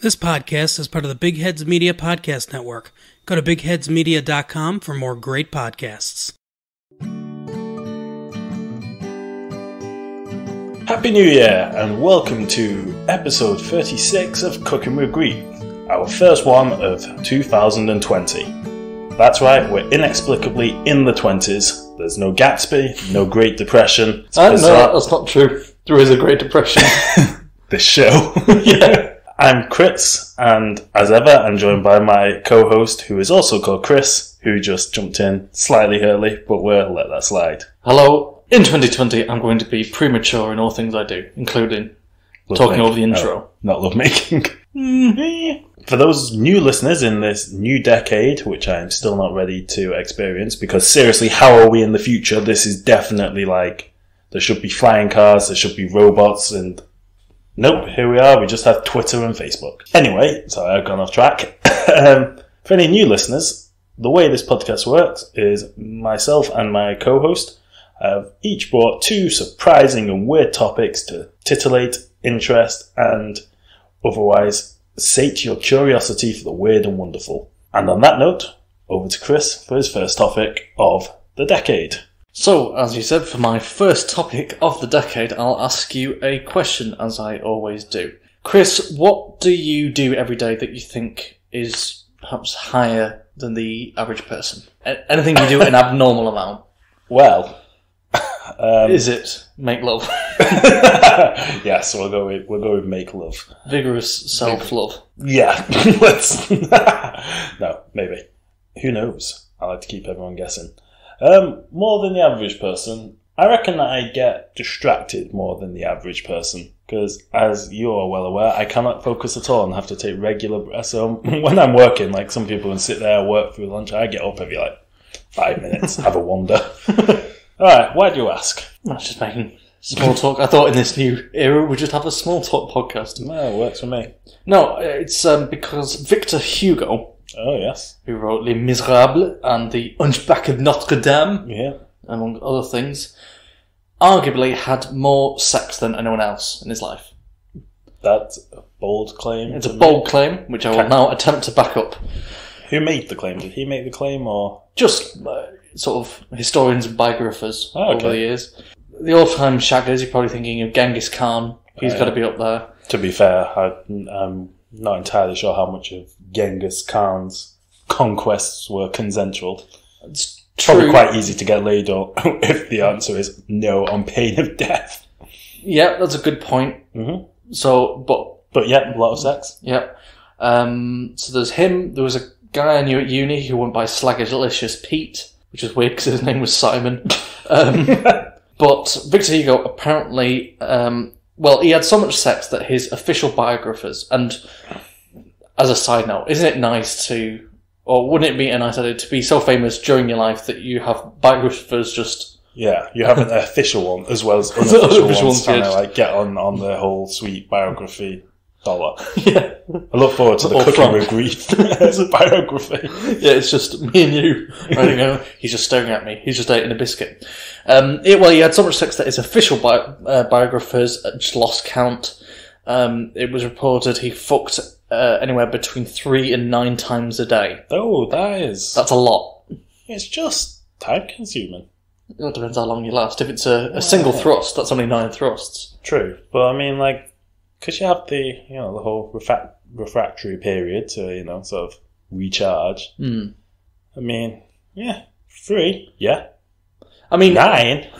This podcast is part of the Big Heads Media Podcast Network. Go to bigheadsmedia.com for more great podcasts. Happy New Year and welcome to episode 36 of Cooking with Grief, our first one of 2020. That's right, we're inexplicably in the 20s. There's no Gatsby, no Great Depression. No, that's not true. There is a Great Depression. This show. Yeah. I'm Chris, and as ever, I'm joined by my co-host, who is also called Chris, who just jumped in slightly early, but we'll let that slide. Hello. In 2020, I'm going to be premature in all things I do, including talking over the intro. Oh, not love-making. For those new listeners in this new decade, which I'm still not ready to experience, because seriously, how are we in the future? This is definitely like, there should be flying cars, there should be robots, and... nope, here we are, we just have Twitter and Facebook. Anyway, sorry, I've gone off track. For any new listeners, the way this podcast works is myself and my co-host have each brought two surprising and weird topics to titillate, interest, and otherwise sate your curiosity for the weird and wonderful. And on that note, over to Chris for his first topic of the decade. So, as you said, for my first topic of the decade, I'll ask you a question, as I always do. Chris, what do you do every day that you think is perhaps higher than the average person? Anything you do an abnormal amount? Well... is it make love? Yes, we'll go with make love. Vigorous self-love. Yeah, let's... No, maybe. Who knows? I like to keep everyone guessing. More than the average person, I reckon that I get distracted more than the average person, because as you are well aware, I cannot focus at all and have to take regular breaths. So when I'm working, like some people can sit there, work through lunch, I get up every like 5 minutes, have a wander. Alright, why do you ask? I was just making small talk. I thought in this new era we'd just have a small talk podcast. No, it works for me. No, it's because Victor Hugo... oh, yes. Who wrote Les Misérables and the Hunchback of Notre Dame, yeah, among other things, arguably had more sex than anyone else in his life. That's a bold claim. It's a bold claim, which I will now attempt to back up. Who made the claim? Did he make the claim, or...? Just sort of historians and biographers over the years. The all-time shaggers, you're probably thinking of Genghis Khan. He's got to be up there. To be fair, I'm not entirely sure how much of Genghis Khan's conquests were consensual. It's probably quite easy to get laid on if the answer is no on pain of death. Yeah, that's a good point. Mm-hmm. So, but yeah, a lot of sex. Yeah. So there's him. There was a guy I knew at uni who went by Slaggalicious Pete, which is weird because his name was Simon. But Victor Hugo apparently... well, he had so much sex that his official biographers, and as a side note, isn't it nice to, or wouldn't it be a nice idea to be so famous during your life that you have biographers just... yeah, you have an official one as well as unofficial ones trying to like, get on the whole sweet biography dollar. Yeah. I look forward to the Cooking with Grief as a biography. Yeah, it's just me and you. Right, he's just staring at me. He's just eating a biscuit. Well, he had so much sex that his official biographers just lost count. It was reported he fucked anywhere between 3 and 9 times a day. Oh, that's a lot. It's just time-consuming. It depends how long you last. If it's a single thrust, that's only 9 thrusts. True, but I mean, like, because you have the, the whole refractory period to, sort of recharge. Mm. I mean, yeah, 3, yeah. I mean... 9?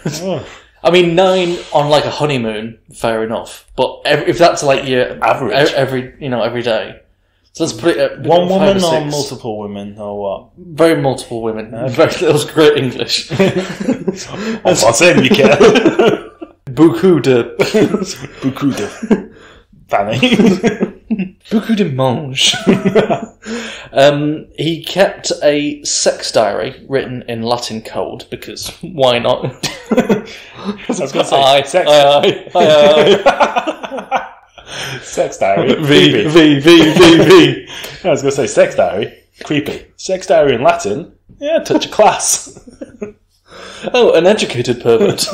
I mean, 9 on, like, a honeymoon, fair enough. But if that's, like, your... average. Every day. So let's put it at... one woman or multiple women, or what? Very multiple women. Okay. That was great English. I'm not saying you can. Beaucoup de... Beaucoup de... Fanny. Beaucoup de mange. He kept a sex diary written in Latin code, because why not? Sex diary. V. I was going to say sex diary. Creepy. Sex diary in Latin? Yeah, touch a class. Oh, an educated pervert.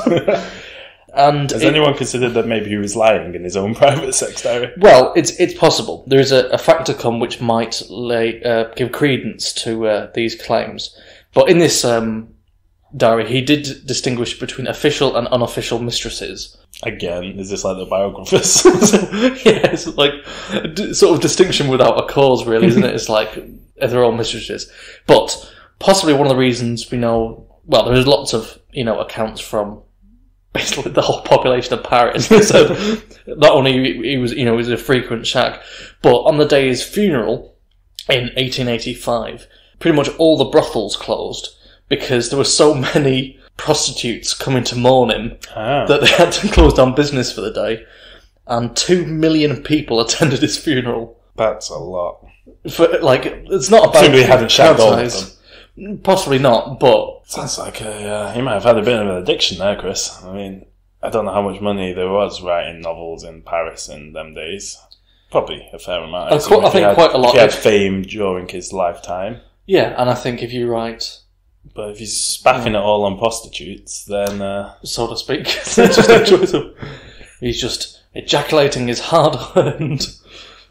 And has anyone considered that maybe he was lying in his own private sex diary? Well, it's possible. There is a facticum which might give credence to these claims. But in this diary, he did distinguish between official and unofficial mistresses. Again, is this like the biographers? Yeah, it's like sort of distinction without a cause, really, isn't it? It's like they're all mistresses. But possibly one of the reasons we know... Well, there's lots of, accounts from basically the whole population of Paris. So not only he was a frequent shag, but on the day of his funeral in 1885, pretty much all the brothels closed because there were so many prostitutes coming to mourn him that they had to close down business for the day. And 2 million people attended his funeral. That's a lot. It's not a bad thing. We haven't shagged all of them. Possibly not, but... Sounds like he might have had a bit of an addiction there, Chris. I mean, I don't know how much money there was writing novels in Paris in them days. Probably a fair amount. I think quite a lot. He had fame during his lifetime. Yeah, and I think if you write... But if he's spaffing it all on prostitutes, then... So to speak. He's just ejaculating his hard-earned...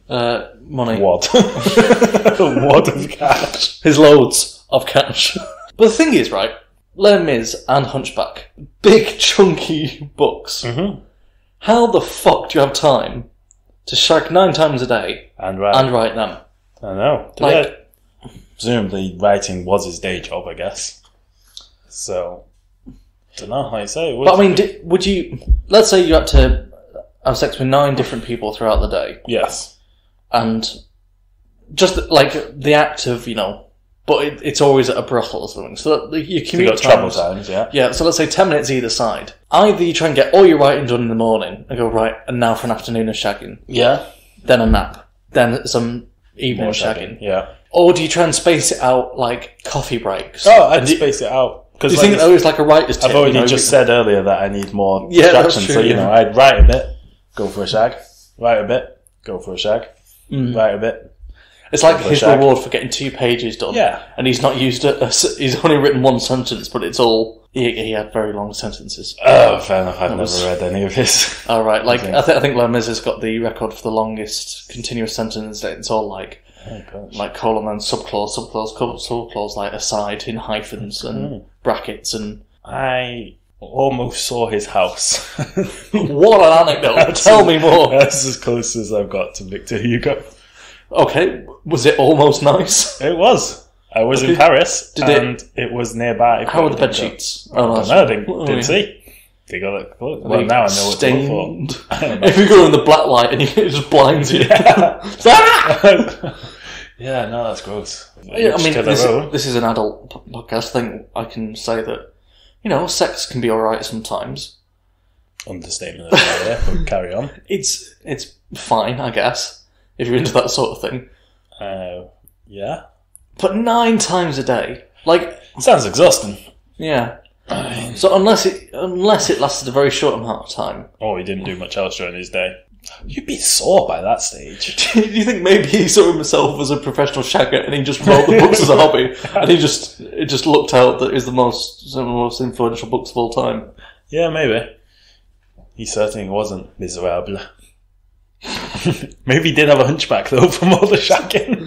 money. Wad. A wad of cash. His loads of cash. But the thing is, right, Les Mis and Hunchback, big chunky books. Mm-hmm. How the fuck do you have time to shag 9 times a day and write them? I know. Presumably writing was his day job, I guess. So, don't know how you say. But I mean, would you? Let's say you had to have sex with 9 different people throughout the day. Yes. And just, the act of, but it's always at a brothel or something. So that you commute so travel times, yeah. Yeah, so let's say 10 minutes either side. Either you try and get all your writing done in the morning and go, right, and now for an afternoon of shagging. Yeah. Then a nap. Then some evening shagging. Yeah. Or do you try and space it out like coffee breaks? Oh, I'd space it out. Do you think it's like a writer's tip? I've already just said earlier that I need more distraction. That's true, so, I'd write a bit, go for a shag. Write a bit, go for a shag. Mm. Right, a bit. It's like his reward for getting 2 pages done. Yeah. And he's not used it. He's only written 1 sentence, but it's all... He had very long sentences. Oh, fair enough. I've never read any of his. Oh, right. I think Les Mis has got the record for the longest continuous sentence. It's all colon and subclause, aside in hyphens and brackets and... I almost saw his house. What an anecdote. Tell me more. That's as close as I've got to Victor Hugo. Okay, was it almost nice? It was. I was in Paris, and it was nearby. How were the bed sheets? I didn't see. They got it close. Well, now I know what to look for. If you go in the black light and it just blinds you. Yeah. Yeah, no, that's gross. This is an adult podcast. I think I can say that sex can be alright sometimes. Understatement of the year, but carry on. It's fine, I guess, if you're into that sort of thing. Yeah. But 9 times a day. Sounds exhausting. Yeah. So unless it lasted a very short amount of time. Oh, he didn't do much else during his day. You'd be sore by that stage. Do you think maybe he saw himself as a professional shagger and he just wrote the books as a hobby, and it just looked out that it was some of the most influential books of all time? Yeah, maybe. He certainly wasn't miserable. Maybe he did have a hunchback though from all the shagging.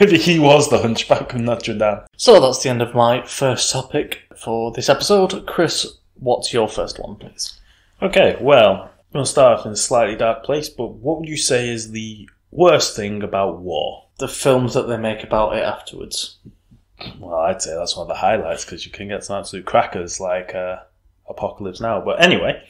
Maybe he was the hunchback of Notre Dame. So that's the end of my first topic for this episode. Chris, what's your first one, please? Okay, well... I'm going to start off in a slightly dark place, but what would you say is the worst thing about war? The films that they make about it afterwards. Well, I'd say that's one of the highlights, because you can get some absolute crackers like Apocalypse Now. But anyway,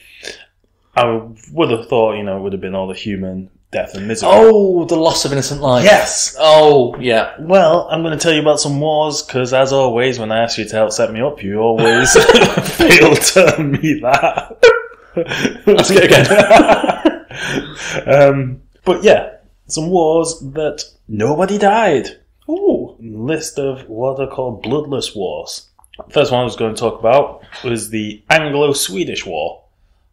I would have thought, it would have been all the human death and misery. Oh, the loss of innocent life. Yes. Oh, yeah. Well, I'm going to tell you about some wars, because as always, when I ask you to help set me up, you always fail to tell me that. Let's get again. But yeah, some wars that nobody died. Ooh, list of what are called bloodless wars. First one I was going to talk about was the Anglo-Swedish War.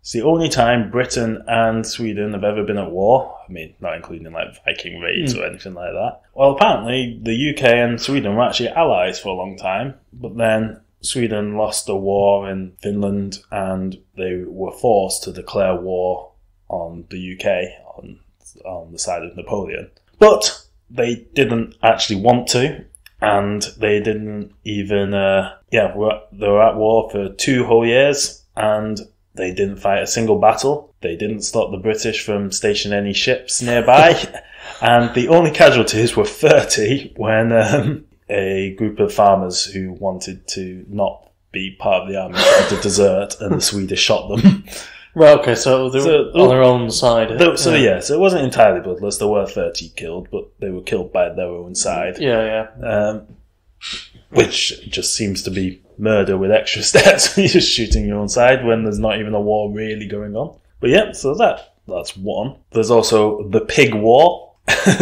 It's the only time Britain and Sweden have ever been at war. I mean, not including Viking raids or anything like that. Well, apparently the UK and Sweden were actually allies for a long time, but then Sweden lost a war in Finland and they were forced to declare war on the UK, on the side of Napoleon. But they didn't actually want to, and they didn't even, they were at war for 2 whole years, and they didn't fight a single battle. They didn't stop the British from stationing any ships nearby, and the only casualties were 30 when a group of farmers who wanted to not be part of the army tried to desert, and the Swedes shot them. Well, okay, so they were on their own side. So it wasn't entirely bloodless. There were 30 killed, but they were killed by their own side. Yeah. Which just seems to be murder with extra steps. You're just shooting your own side when there's not even a war really going on. But yeah, so that's one. There's also the Pig War,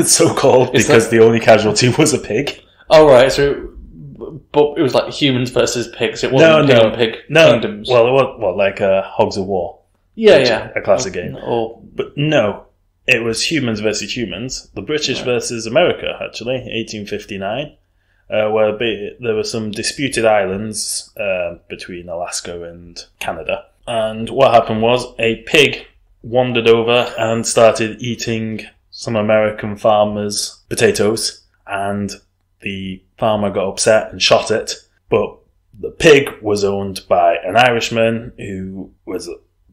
so-called, because the only casualty was a pig. Oh, right, so... But it was like humans versus pigs. It wasn't pig kingdoms. Well, it was like Hogs of War. Yeah. A classic game. Or... But no, it was humans versus humans. The British versus America, actually, 1859, where there were some disputed islands between Alaska and Canada. And what happened was a pig wandered over and started eating some American farmers' potatoes, and the farmer got upset and shot it, but the pig was owned by an Irishman who was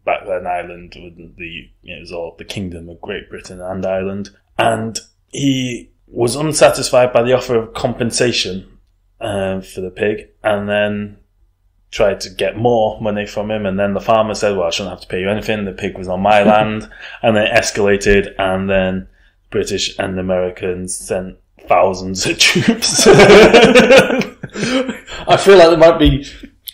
back then Ireland, it was all the Kingdom of Great Britain and Ireland, and he was unsatisfied by the offer of compensation for the pig, and then tried to get more money from him, and then the farmer said, well, I shouldn't have to pay you anything, the pig was on my land, and it escalated, and then British and Americans sent thousands of troops. I feel like there might be a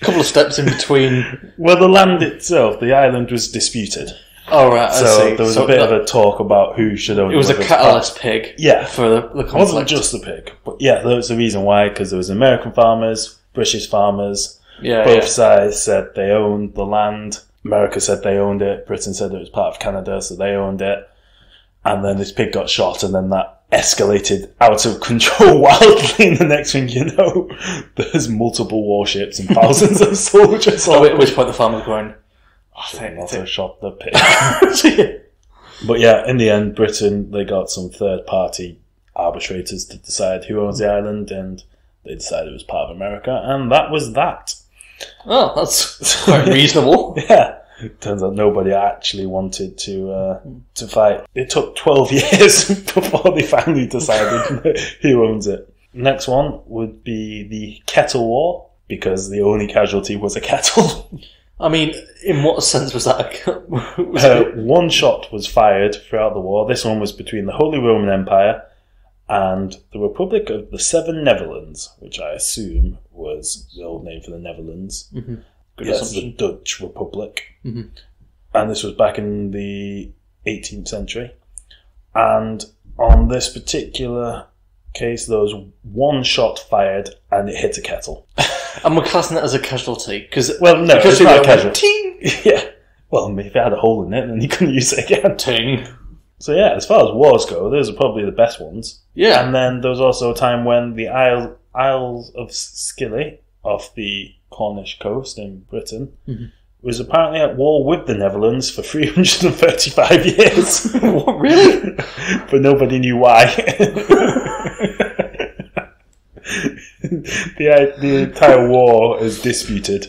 couple of steps in between. Well, the land itself, the island, was disputed. Oh, right, I see. There was a bit of a talk about who should own it. It was a catalyst pig. Yeah. For the conflict. It wasn't just the pig. But yeah, that's the reason why, because there was American farmers, British farmers. Yeah. Both sides said they owned the land. America said they owned it. Britain said it was part of Canada, so they owned it. And then this pig got shot, and then that escalated out of control wildly, and the next thing you know, there's multiple warships and thousands of soldiers. Oh, at which point the farmer's going, I think shot the pig. But yeah, in the end, Britain, they got some third-party arbitrators to decide who owns the island, and they decided it was part of America, and that was that. Oh, that's quite reasonable. Yeah. It turns out nobody actually wanted to fight. It took 12 years before they finally decided who owns it. Next one would be the Kettle War, because the only casualty was a kettle. I mean, in what sense was that? One shot was fired throughout the war. This one was between the Holy Roman Empire and the Republic of the Seven Netherlands, which I assume was the old name for the Netherlands. Mm-hmm. Yes, the Dutch Republic. Mm-hmm. And this was back in the 18th century. And on this particular case, there was one shot fired and it hit a kettle. And we're classing that as a casualty? Because it's not a casualty. Ting! Yeah. Well, if it had a hole in it, then you couldn't use it again. Ting. So yeah, as far as wars go, those are probably the best ones. Yeah. And then there was also a time when the Isles of Scilly, off the Cornish coast in Britain, mm-hmm, was apparently at war with the Netherlands for 335 years. What, really? But nobody knew why. The entire war is disputed.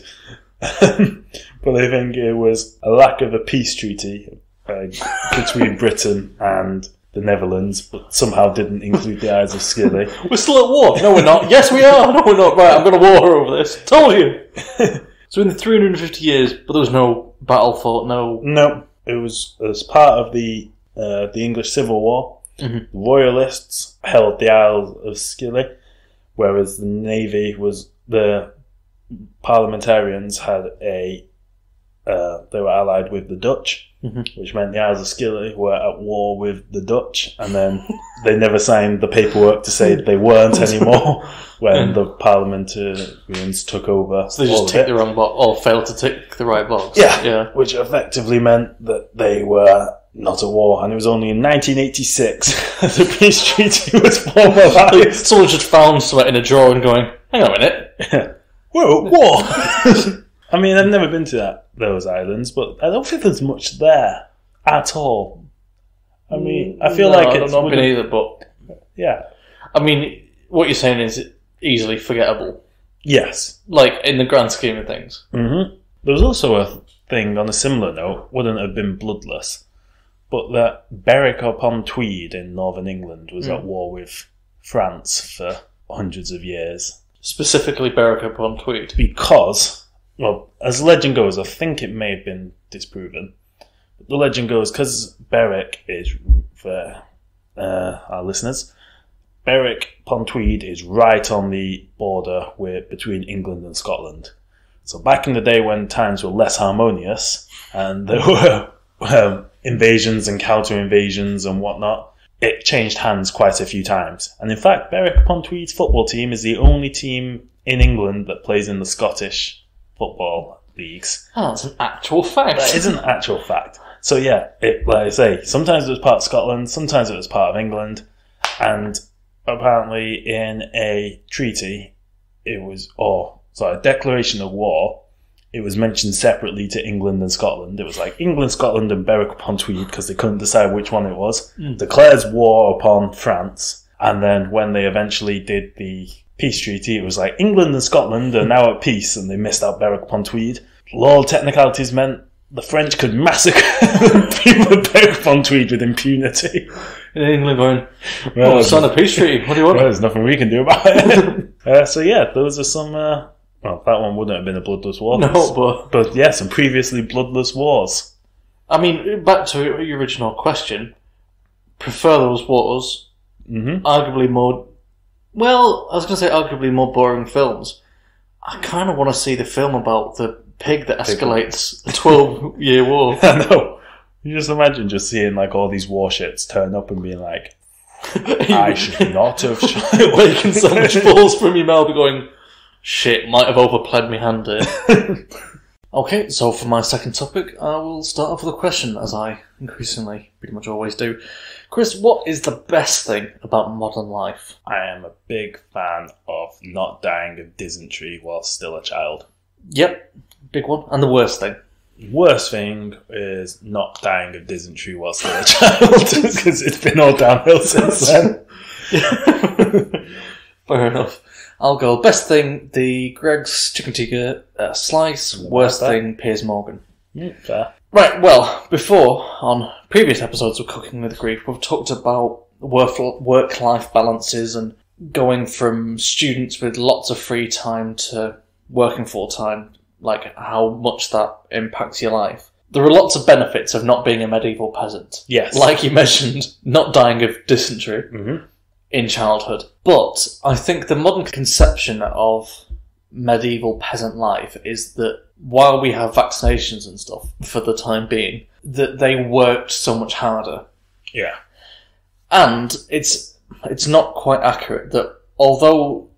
But I think it was a lack of a peace treaty between Britain and the Netherlands, but somehow didn't include the Isles of Scilly. We're still at war. No, we're not. Yes, we are. No, we're not. Right, I'm going to war over this. Told you. So in the 350 years, but there was no battle fought, no... No. It was as part of the English Civil War. Mm-hmm. The Royalists held the Isles of Scilly, whereas the Navy was... The parliamentarians had a... they were allied with the Dutch, mm-hmm, which meant the Isles of Scilly were at war with the Dutch, and then they never signed the paperwork to say they weren't anymore when the parliamentarians took over. So they just ticked the wrong box, or failed to tick the right box. Yeah, which effectively meant that they were not at war, and it was only in 1986 the peace treaty was formalised. Someone just found sweat in a drawer and going, hang on a minute. Whoa, what? I mean, I've never been to those islands, but I don't think there's much there at all. I mean, I feel like it's... I've not been either, but... Yeah. I mean, what you're saying is easily forgettable. Yes. Like, in the grand scheme of things. Mm-hmm. There was also a thing on a similar note, wouldn't have been bloodless, but that Berwick-upon-Tweed in northern England was at war with France for hundreds of years. Specifically Berwick-upon-Tweed. Because, well, as the legend goes, I think it may have been disproven, but the legend goes, because Berwick is, for our listeners, Berwick-upon-Tweed is right on the border between England and Scotland. So back in the day when times were less harmonious and there were invasions and counter-invasions and whatnot, it changed hands quite a few times. And in fact, Berwick-upon-Tweed's football team is the only team in England that plays in the Scottish football leagues. Oh, that's an actual fact. That is an actual fact. So yeah, like I say, sometimes it was part of Scotland, sometimes it was part of England. And apparently in a treaty, a declaration of war, it was mentioned separately to England and Scotland. It was like England, Scotland and Berwick-upon-Tweed, because they couldn't decide which one it was, declares war upon France. And then when they eventually did the peace treaty, it was like England and Scotland are now at peace, and they missed out Berwick-upon-Tweed. Law technicalities meant the French could massacre the people of Berwick-upon-Tweed with impunity. In England going, well, sign a peace treaty, what do you want? Well, there's nothing we can do about it. So yeah, those are some... well, that one wouldn't have been a bloodless war. No, but yeah, some previously bloodless wars. I mean, back to your original question, prefer those wars, arguably more... Well, I was going to say arguably more boring films. I kind of want to see the film about the pig that escalates a 12-year war. I know. You just imagine just seeing like all these warships turn up and being like, I should not have shot. Waking so much balls from your mouth going... Shit, might have overplayed me hand here. Okay, so for my second topic, I will start off with a question, as I increasingly pretty much always do. Chris, what is the best thing about modern life? I am a big fan of not dying of dysentery while still a child. Yep, big one. And the worst thing? Worst thing is not dying of dysentery while still a child, because it's been all downhill since then. Fair enough. I'll go best thing, the Greg's Chicken Tikka slice, worst thing, Piers Morgan. Yeah, fair. Right, well, before, on previous episodes of Cooking with Grief, we've talked about work-life balances and going from students with lots of free time to working full-time, like how much that impacts your life. There are lots of benefits of not being a medieval peasant. Yes. Like you mentioned, not dying of dysentery. Mm-hmm. In childhood. But I think the modern conception of medieval peasant life is that while we have vaccinations and stuff for the time being, that they worked so much harder. Yeah. And it's not quite accurate that although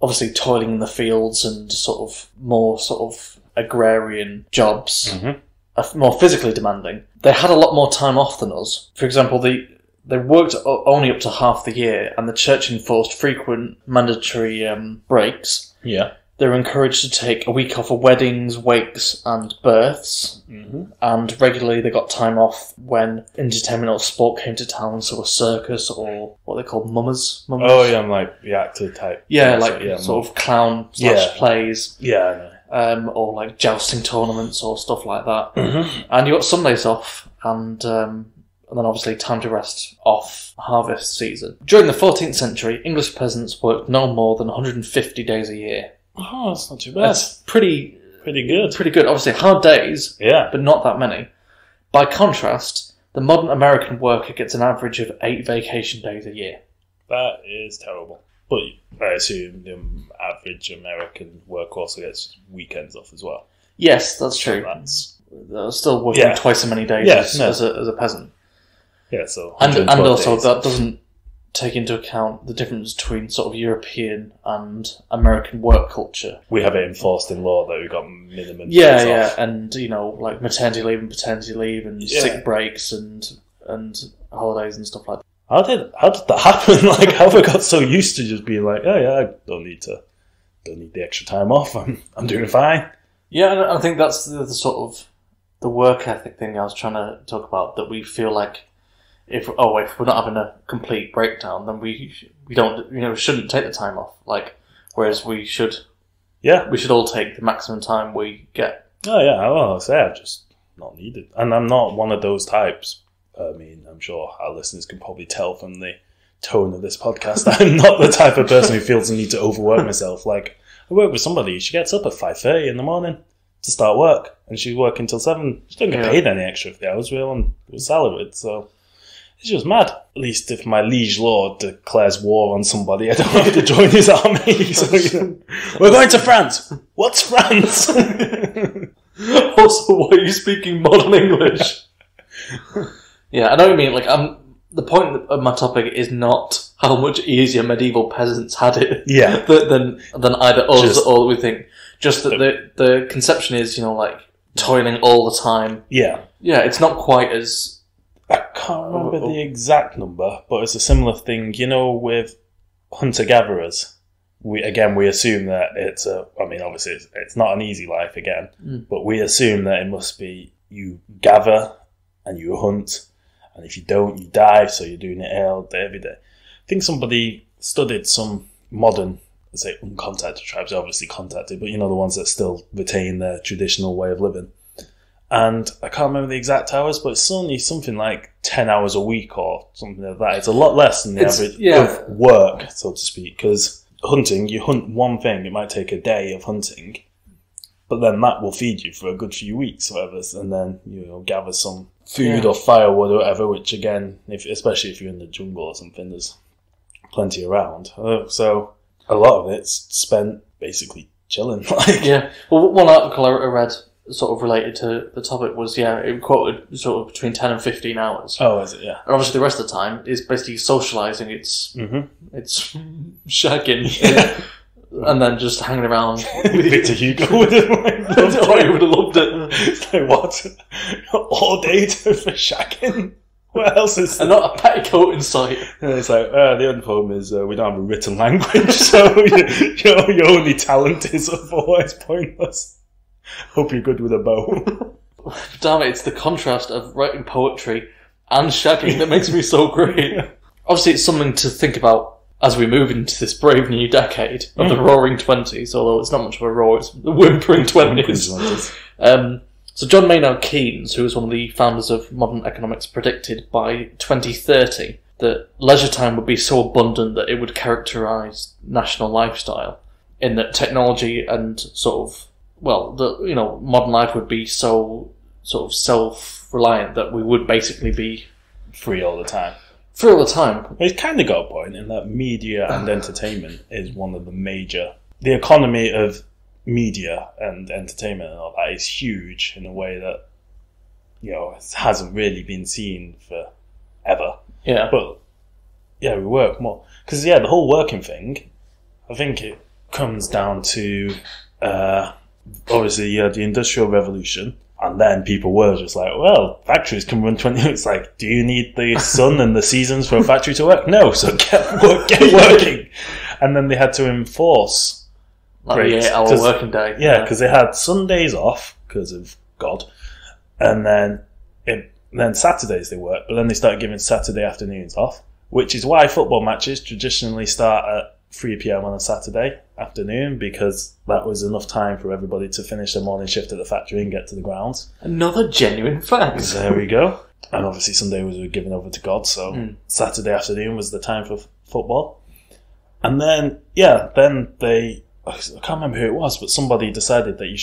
obviously toiling in the fields and sort of more sort of agrarian jobs are more physically demanding, they had a lot more time off than us. For example, they worked only up to half the year, and the church enforced frequent mandatory breaks. Yeah. They were encouraged to take a week off for weddings, wakes, and births. Mm-hmm. And regularly they got time off when entertainment or sport came to town, so a circus or what they called mummers. Oh, yeah, I'm like the actor type. Yeah, like sort of clown/plays. Yeah, I know. Or like jousting tournaments or stuff like that. Mm-hmm. And you got Sundays off, and then obviously time to rest off harvest season. During the 14th century, English peasants worked no more than 150 days a year. Oh, that's not too bad. That's pretty good. Pretty good. Obviously hard days, yeah, but not that many. By contrast, the modern American worker gets an average of 8 vacation days a year. That is terrible. But I assume the average American worker also gets weekends off as well. Yes, that's true. They're still working twice as many days as a peasant. Yeah, so and also days. That doesn't take into account the difference between sort of European and American work culture. We have it enforced in law that we've got minimum days off. And you know, like maternity leave and paternity leave and sick breaks and holidays and stuff like that. How did that happen? Like, how we got so used to just being like, oh yeah, I don't need to don't need the extra time off. I'm doing fine. Yeah, and I think that's the sort of the work ethic thing I was trying to talk about, that we feel like if we're not having a complete breakdown, then we don't, you know, we shouldn't take the time off. Like, whereas we should, yeah, we should all take the maximum time we get. Oh yeah, well, I say I've just not needed, and I'm not one of those types. I mean, I'm sure our listeners can probably tell from the tone of this podcast that I'm not the type of person who feels the need to overwork myself. Like, I work with somebody, she gets up at 5:30 in the morning to start work, and she's working till 7. She don't get paid any extra for the hours. We're salaried, so it's just mad. At least if my liege lord declares war on somebody, I don't have to join his army. So, you know, we're going to France. What's France? Also, why are you speaking modern English? Yeah, I know what you mean. Like, the point of my topic is not how much easier medieval peasants had it than either us or we think. Just that the conception is, you know, like, toiling all the time. Yeah. Yeah, it's not quite as... I can't remember the exact number, but it's a similar thing, you know, with hunter-gatherers. We assume that it's a... I mean, obviously, it's not an easy life, again, but we assume that it must be you gather and you hunt, and if you don't, you die, so you're doing it all day, every day. I think somebody studied some modern, let's say, uncontacted tribes, obviously contacted, but you know, the ones that still retain their traditional way of living. And I can't remember the exact hours, but it's only something like 10 hours a week or something like that. It's a lot less than the average of work, so to speak, because hunting, you hunt one thing, it might take a day of hunting, but then that will feed you for a good few weeks, whatever, and then you'll gather some food or firewood or whatever, which again, especially if you're in the jungle or something, there's plenty around. So a lot of it's spent basically chilling. Yeah. Well, one article I read sort of related to the topic was, it quoted sort of between 10 and 15 hours. Oh, is it? Yeah. And obviously the rest of the time is basically socialising. It's shagging. Yeah. And then just hanging around with Victor Hugo. He would have loved it. It's like, what? All day for shagging? What else is there? And not a petticoat in sight. And it's like, the only problem is we don't have a written language, so your only talent is otherwise pointless. Hope you're good with a bow. Damn it, it's the contrast of writing poetry and shagging that makes me so great. Yeah. Obviously, it's something to think about as we move into this brave new decade of the Roaring Twenties, although it's not much of a roar, it's the whimpering Twenties. So John Maynard Keynes, who was one of the founders of modern economics, predicted by 2030 that leisure time would be so abundant that it would characterise national lifestyle, in that technology and sort of, modern life would be so sort of self-reliant that we would basically be... Free all the time. It's kind of got a point in that media and entertainment is one of the major... The economy of media and entertainment and all that is huge in a way that, it hasn't really been seen for ever. Yeah. But, we work more. Because, the whole working thing, I think it comes down to, obviously, the Industrial Revolution. And then people were just like, well, factories can run 20... It's like, do you need the sun and the seasons for a factory to work? No, so get working. And then they had to enforce... Like the 8-hour working day. Yeah, because they had Sundays off, because of God. And then Saturdays they worked, but then they started giving Saturday afternoons off, which is why football matches traditionally start at 3 p.m. on a Saturday afternoon, because that was enough time for everybody to finish their morning shift at the factory and get to the grounds. Another genuine fact. There we go. And obviously Sunday was given over to God, so Saturday afternoon was the time for football. And then, I can't remember who it was, but somebody decided that you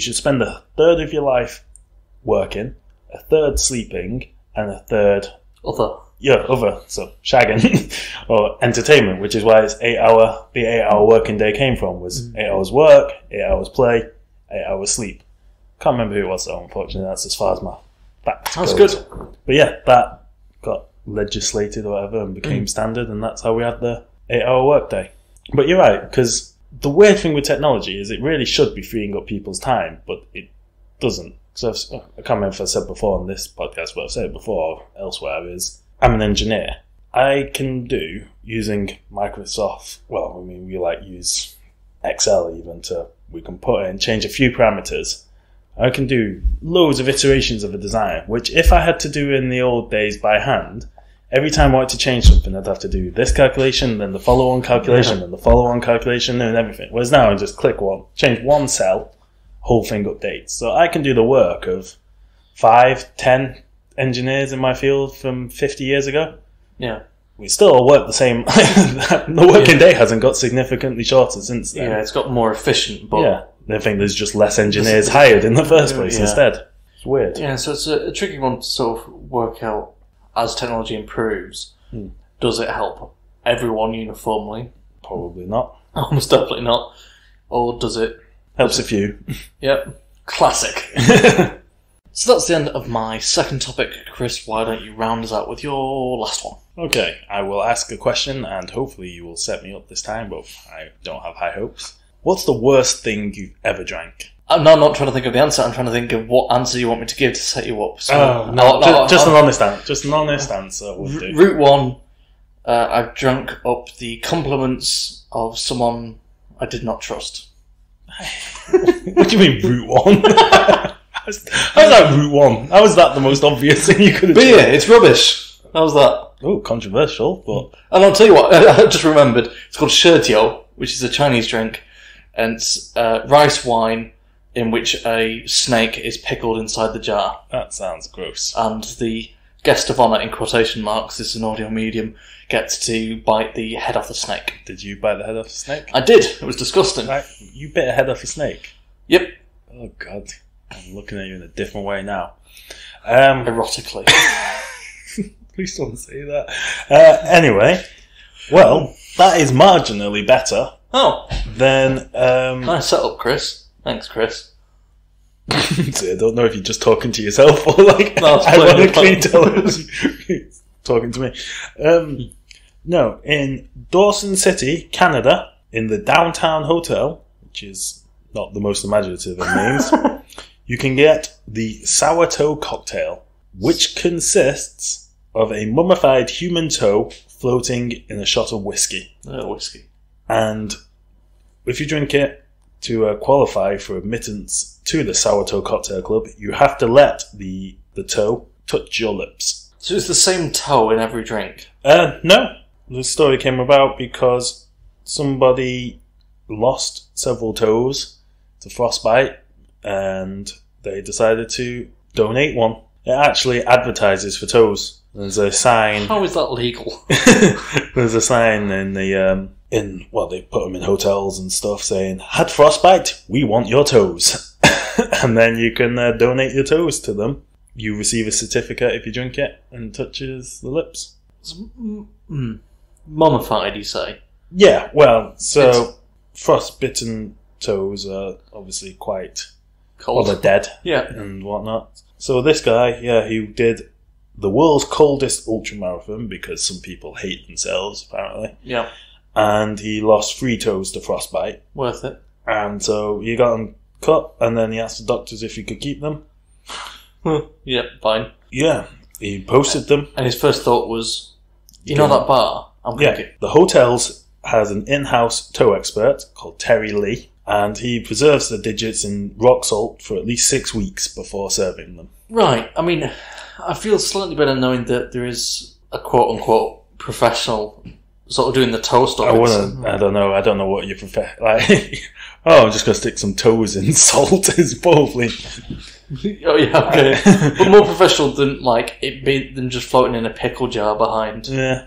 should spend a third of your life working, a third sleeping, and a third... so shagging or entertainment, which is why it's 8 hour. The 8 hour working day came from was 8 hours work, 8 hours play, 8 hours sleep. Can't remember who it was though, unfortunately. That's as far as my facts go. That's good. But that got legislated or whatever and became standard, and that's how we had the 8 hour work day. But you're right, because the weird thing with technology is it really should be freeing up people's time, but it doesn't. So I can't remember if I said before on this podcast, but I've said it before elsewhere is... I'm an engineer. I can do, using Microsoft, we use Excel even, to we can put in, change a few parameters. I can do loads of iterations of a design, which if I had to do in the old days by hand, every time I wanted to change something, I'd have to do this calculation, then the follow-on calculation, then the follow-on calculation, and everything. Whereas now I just click one, change one cell, whole thing updates. So I can do the work of 5, 10 engineers in my field from 50 years ago. Yeah. We still all work the same. The working day hasn't got significantly shorter since then. Yeah, it's got more efficient, but... Yeah, I think there's just less engineers hired in the first place instead. It's weird. Yeah, so it's a tricky one to sort of work out. As technology improves, does it help everyone uniformly? Probably not. Almost definitely not. Or does it... Helps a few. Yep. Classic. So that's the end of my second topic. Chris, why don't you round us out with your last one? Okay, I will ask a question and hopefully you will set me up this time, but I don't have high hopes. What's the worst thing you've ever drank? I'm not trying to think of the answer. I'm trying to think of what answer you want me to give to set you up. So just an honest answer. Just an honest answer. We'll do. Route one, I've drunk up the compliments of someone I did not trust. What do you mean, route one? How's that route one? How is that the most obvious thing you could have done? Beer, it's rubbish. How's that? Oh, controversial. But and I'll tell you what, I just remembered. It's called shu tio, which is a Chinese drink. And it's rice wine in which a snake is pickled inside the jar. That sounds gross. And the guest of honour, in quotation marks, this is an audio medium, gets to bite the head off the snake. Did you bite the head off the snake? I did. It was disgusting. Right. You bit a head off a snake? Yep. Oh, God. I'm looking at you in a different way now. Erotically. Please don't say that. Anyway, well, that is marginally better. Oh. Then... nice setup, Chris. Thanks, Chris. So I don't know if you're just talking to yourself or like no, ironically talking to me. No, in Dawson City, Canada, in the Downtown Hotel, which is not the most imaginative of names, you can get the Sour Toe Cocktail, which consists of a mummified human toe floating in a shot of whiskey. Oh, whiskey. And if you drink it, to qualify for admittance to the Sour Toe Cocktail Club, you have to let the toe touch your lips. So it's the same toe in every drink? No. The story came about because somebody lost several toes to frostbite and they decided to donate one. It actually advertises for toes. There's a sign... How is that legal? There's a sign in the... well, they put them in hotels and stuff saying, had frostbite, we want your toes. And then you can donate your toes to them. You receive a certificate if you drink it and touches the lips. Mummified, you say? Yeah, well, so frostbitten toes are obviously quite cold. Well, they're dead and whatnot. So this guy, he did the world's coldest ultramarathon because some people hate themselves, apparently. Yeah. And he lost 3 toes to frostbite. Worth it. And so he got them cut, and then he asked the doctors if he could keep them. Yep, fine. Yeah, he posted them. And his first thought was, you know that bar? I'm going to get... The hotels has an in-house toe expert called Terry Lee, and he preserves the digits in rock salt for at least 6 weeks before serving them. Right, I mean, I feel slightly better knowing that there is a quote-unquote professional... Sort of doing the toe stuff. I don't know. I don't know what you prefer. Like, oh, I'm just gonna stick some toes in salt. Is probably. Oh yeah, okay. But more professional than like it being than just floating in a pickle jar behind. Yeah.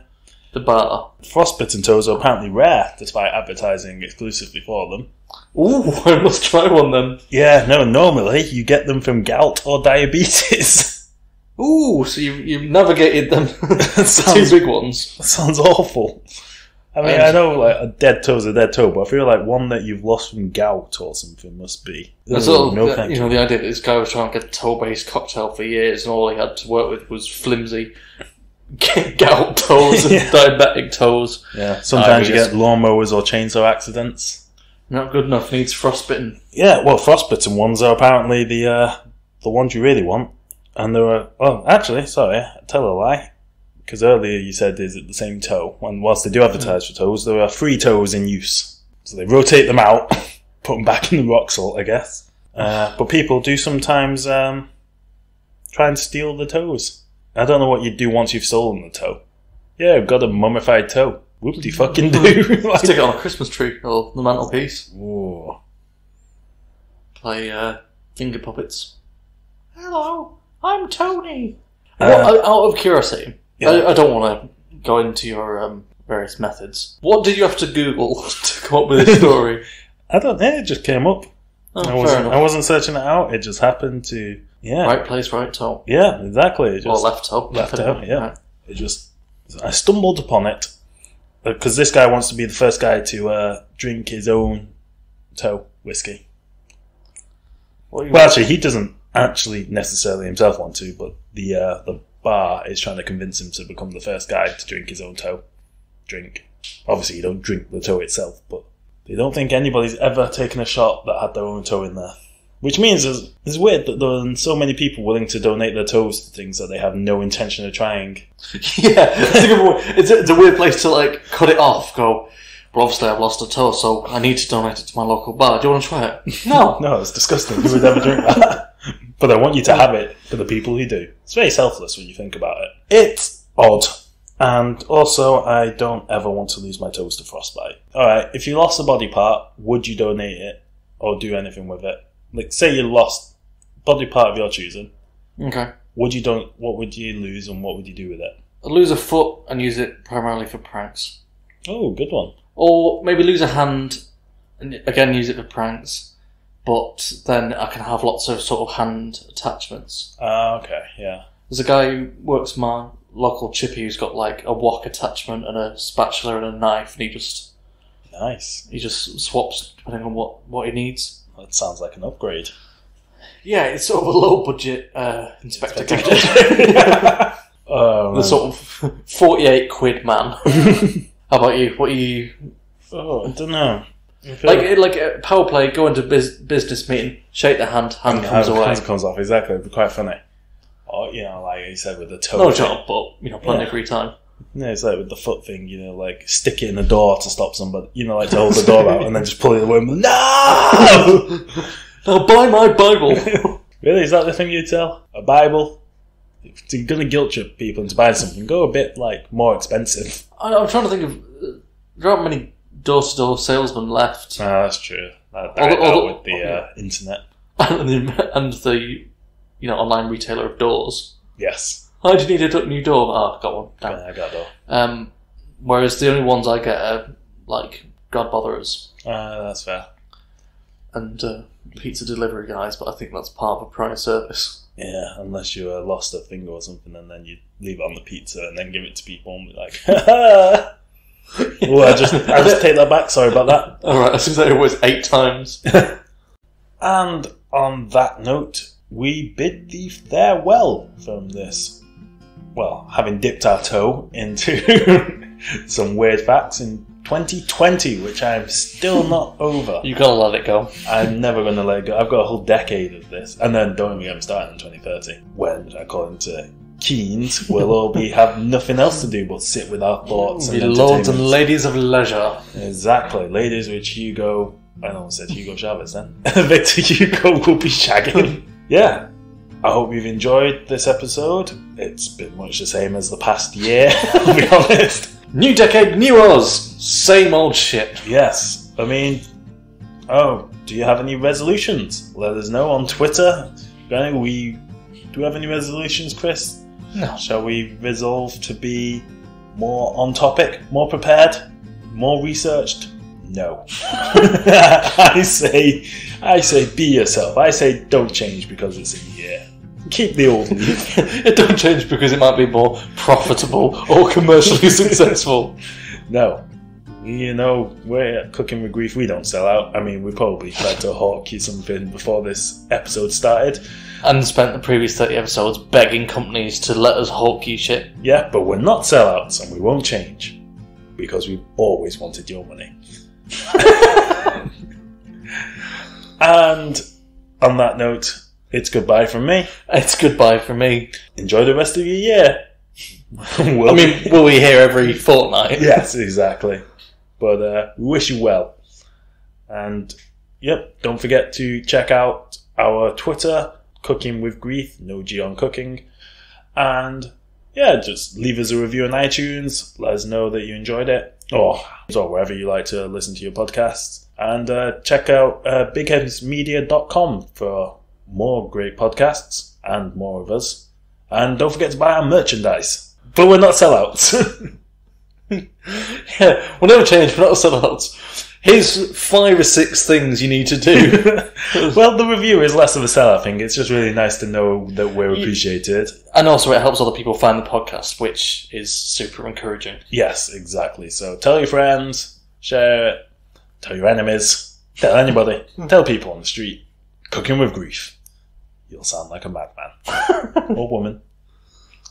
The bar. Frostbitten toes are apparently rare, despite advertising exclusively for them. Ooh, I must try one then. Yeah. No. Normally, you get them from gout or diabetes. Ooh, so you've navigated them to 2 big ones. That sounds awful. I mean, I know like a dead toe's a dead toe, but I feel like one that you've lost from gout or something must be. You know, the idea that this guy was trying to get a toe-based cocktail for years and all he had to work with was flimsy gout toes and diabetic toes. Yeah, sometimes you get lawnmowers or chainsaw accidents. Not good enough, needs frostbitten. Yeah, well, frostbitten ones are apparently the ones you really want. And there were... Oh, actually, sorry, I tell a lie. Because earlier you said, is it the same toe? And whilst they do advertise for toes, there are 3 toes in use. So they rotate them out, put them back in the rock salt, I guess. But people do sometimes try and steal the toes. I don't know what you'd do once you've stolen the toe. Yeah, I've got a mummified toe. Whoop-de-fucking-do. Like, stick it on a Christmas tree or the mantelpiece. Ooh. Play finger puppets. Hello, I'm Tony. What, out of curiosity, yeah. I don't want to go into your various methods. What did you have to Google to come up with this story? I don't know, it just came up. Oh, I wasn't searching it out, it just happened to... Yeah. Right place, right toe. Yeah, exactly. Just, or left toe. Left toe, yeah. Right. It just... I stumbled upon it. Because this guy wants to be the first guy to drink his own toe whiskey. Well, actually, he doesn't actually necessarily himself want to, but the bar is trying to convince him to become the first guy to drink his own toe. Drink. Obviously, you don't drink the toe itself, but they don't think anybody's ever taken a shot that had their own toe in there. Which means it's weird that there are so many people willing to donate their toes to things that they have no intention of trying. Yeah, it's a weird place to, like, cut it off, go, well, obviously I've lost a toe, so I need to donate it to my local bar. Do you want to try it? No. No, it's disgusting. You would never drink that. But I want you to have it for the people who do. It's very selfless when you think about it. It's odd. And also, I don't ever want to lose my toes to frostbite. Alright, if you lost a body part, would you donate it or do anything with it? Like, say you lost body part of your choosing. Okay. What would you lose, and what would you do with it? I'd lose a foot and use it primarily for pranks. Oh, good one. Or maybe lose a hand and again use it for pranks, but then I can have lots of sort of hand attachments. Ah, okay, yeah. There's a guy who works my local chippy who's got like a wok attachment and a spatula and a knife, and he just he just swaps depending on what he needs. That sounds like an upgrade. Yeah, it's sort of a low-budget Inspector Gadget. Oh, the sort of 48 quid man. How about you? What are you... Oh, I don't know. Like a power play, go into business meeting, shake the hand comes away. Hand comes off, exactly. It'd be quite funny. Or, you know, like you said, with the toe. No job, but, you know, plenty of free time. No, it's like with the foot thing, you know, like stick it in a door to stop somebody, you know, like to hold the door out and then just pull it away and go, no! I'll buy my Bible! Really? Is that the thing you tell? A Bible? If you're going to guilt trip people into buying something, go a bit, like, more expensive. I'm trying to think of... there aren't many door-to-door salesmen left. Ah, no, that's true. With the internet. And the, you know, online retailer of doors. Yes. I do need a new door. Oh, I got one. Damn. Yeah, I got a door. Whereas the only ones I get are, like, God botherers. That's fair. And pizza delivery guys, but I think that's part of a prior service. Yeah, unless you lost a finger or something, and then you leave it on the pizza and then give it to people and be like, ha-ha! Oh, I just take that back, sorry about that. Alright, I think that it was 8 times. And on that note, we bid thee farewell from this. Well, having dipped our toe into some weird facts in 2020, which I'm still not over. You can't let it go. I'm never going to let it go. I've got a whole decade of this. And then don't even get me started in 2030, when, according to Keynes, we'll all have nothing else to do but sit with our thoughts and entertainment. Lords and ladies of leisure. Exactly. Ladies which Hugo... I almost said Hugo Chavez then. Victor Hugo will be shagging. Yeah. I hope you've enjoyed this episode. It's been much the same as the past year, I'll be honest. New decade, new us. Same old shit. Yes. I mean, do you have any resolutions? Let us know on Twitter. Do we have any resolutions, Chris? No. Shall we resolve to be more on topic, more prepared, more researched? No. I say be yourself. I say don't change because it's a year. Keep the old leaf. Don't change because it might be more profitable or commercially successful. No. You know, we're at Cooking with Grief. We don't sell out. I mean, we probably tried to hawk you something before this episode started. And spent the previous 30 episodes begging companies to let us hawk you shit. Yeah, but we're not sellouts and we won't change. Because we've always wanted your money. And on that note, it's goodbye from me. It's goodbye from me. Enjoy the rest of your year. We'll be here every fortnight. Yes, exactly. But we wish you well. And yep, don't forget to check out our Twitter, Cooking with Grief, no G on cooking. And yeah, just leave us a review on iTunes. Let us know that you enjoyed it, or wherever you like to listen to your podcasts. And check out bigheadsmedia.com for more great podcasts and more of us. And don't forget to buy our merchandise. But we're not sellouts. Yeah, we'll never change. We're not sellouts. Here's 5 or 6 things you need to do. Well, the review is less of a sell, I think. It's just really nice to know that we're appreciated. And also it helps other people find the podcast, which is super encouraging. Yes, exactly. So tell your friends, share it, tell your enemies, tell anybody, tell people on the street. Cooking with Grief. You'll sound like a madman. Or woman.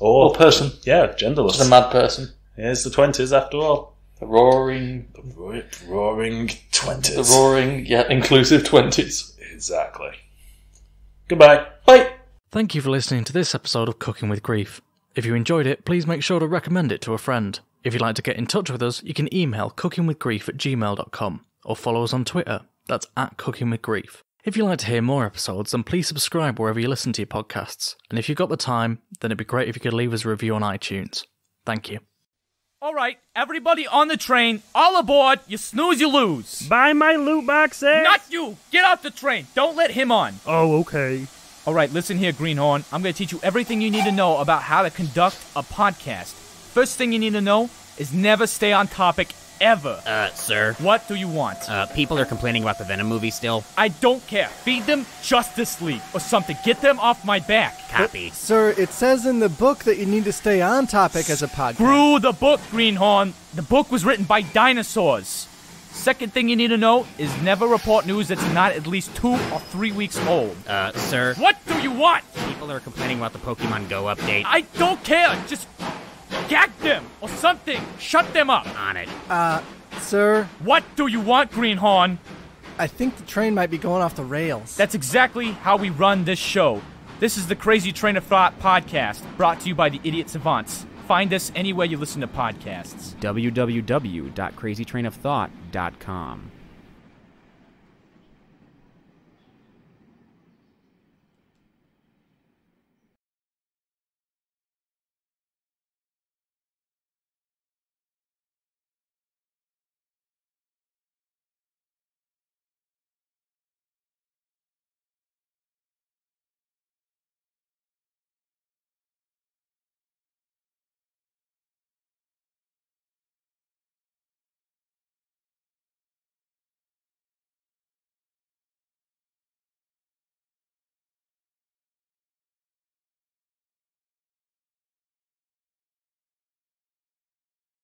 Or person. Yeah, genderless. Just a mad person. It's the 20s after all. The roaring 20s. The roaring, yet inclusive 20s. Exactly. Goodbye. Bye. Thank you for listening to this episode of Cooking with Grief. If you enjoyed it, please make sure to recommend it to a friend. If you'd like to get in touch with us, you can email cookingwithgrief@gmail.com or follow us on Twitter. That's @cookingwithgrief. If you'd like to hear more episodes, then please subscribe wherever you listen to your podcasts. And if you've got the time, then it'd be great if you could leave us a review on iTunes. Thank you. All right, everybody on the train, all aboard, you snooze, you lose. Buy my loot boxes. Not you! Get off the train! Don't let him on. Oh, okay. All right, listen here, Greenhorn. I'm going to teach you everything you need to know about how to conduct a podcast. First thing you need to know is never stay on topic, ever. Sir? What do you want? People are complaining about the Venom movie still. I don't care. Feed them Justice League or something. Get them off my back. Copy. But, sir, it says in the book that you need to stay on topic as a podcast. Screw the book, Greenhorn. The book was written by dinosaurs. Second thing you need to know is never report news that's not at least 2 or 3 weeks old. Sir? What do you want? People are complaining about the Pokemon Go update. I don't care. Just... gag them or something. Shut them up. On it. Sir? What do you want, Greenhorn? I think the train might be going off the rails. That's exactly how we run this show. This is the Crazy Train of Thought podcast, brought to you by the Idiot Savants. Find us anywhere you listen to podcasts. www.crazytrainofthought.com